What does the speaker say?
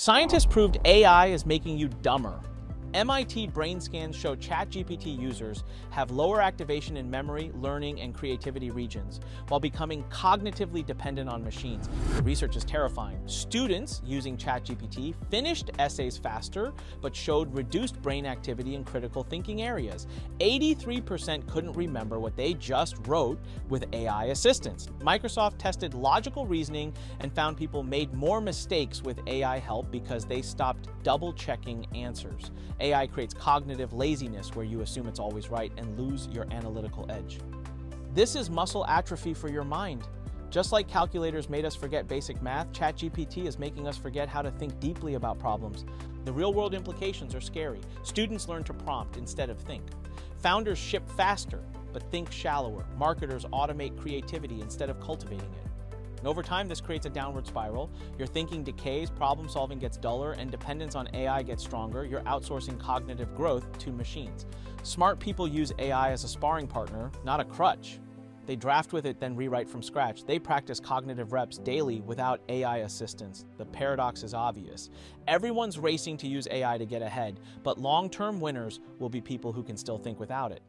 Scientists proved AI is making you dumber. MIT brain scans show ChatGPT users have lower activation in memory, learning, and creativity regions, while becoming cognitively dependent on machines. The research is terrifying. Students using ChatGPT finished essays faster, but showed reduced brain activity in critical thinking areas. 83% couldn't remember what they just wrote with AI assistance. Microsoft tested logical reasoning and found people made more mistakes with AI help because they stopped double-checking answers. AI creates cognitive laziness where you assume it's always right and lose your analytical edge. This is muscle atrophy for your mind. Just like calculators made us forget basic math, ChatGPT is making us forget how to think deeply about problems. The real-world implications are scary. Students learn to prompt instead of think. Founders ship faster, but think shallower. Marketers automate creativity instead of cultivating it. And over time, this creates a downward spiral. Your thinking decays, problem solving gets duller, and dependence on AI gets stronger. You're outsourcing cognitive growth to machines. Smart people use AI as a sparring partner, not a crutch. They draft with it, then rewrite from scratch. They practice cognitive reps daily without AI assistance. The paradox is obvious. Everyone's racing to use AI to get ahead, but long-term winners will be people who can still think without it.